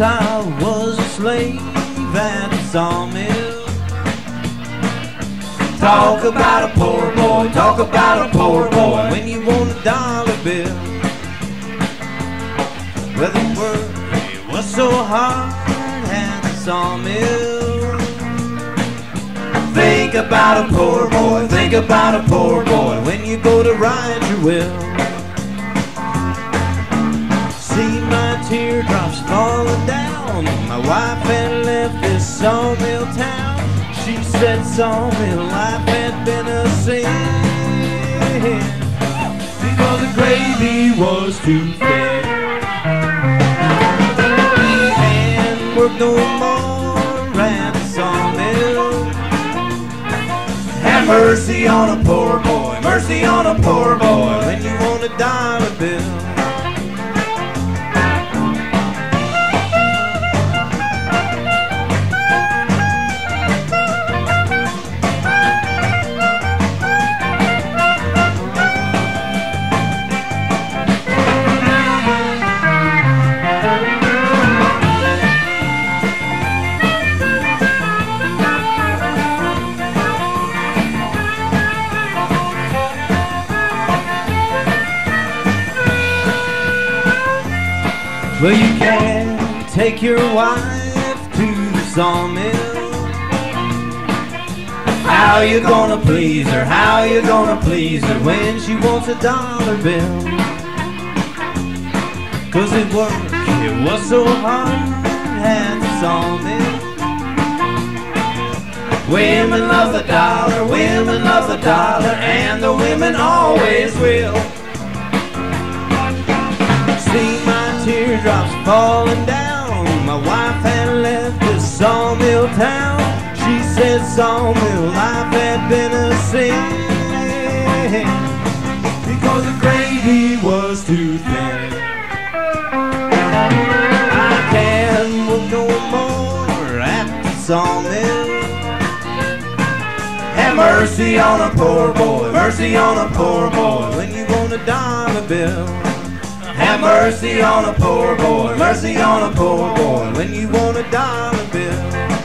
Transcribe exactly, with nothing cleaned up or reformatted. Once I was a slave at a sawmill. Talk about a poor boy, talk about a poor boy, when you want a dollar bill. Well, the work, it was so hard at the sawmill. Think about a poor boy, think about a poor boy, when you go to write your will. See my teardrops falling down. My wife had left this sawmill town. She said sawmill life had been a sin, because the gravy was too thin. And worked no more at the sawmill. Have mercy on a poor boy, mercy on a poor boy, when you want a dollar bill. Well, you can't take your wife to the sawmill. How you gonna please her, how you gonna please her, when she wants a dollar bill? Cause it work, it was so hard at the sawmill. Women love the dollar, women love the dollar, and the women always will. See my teardrops falling down. My wife had left this sawmill town. She said sawmill life had been a sin, because the gravy was too thin. I can't work no more at the sawmill. Have mercy on a poor boy, mercy on a poor boy, when you want a dollar bill. Have mercy on a poor boy, mercy on a poor boy, when you want a dollar bill.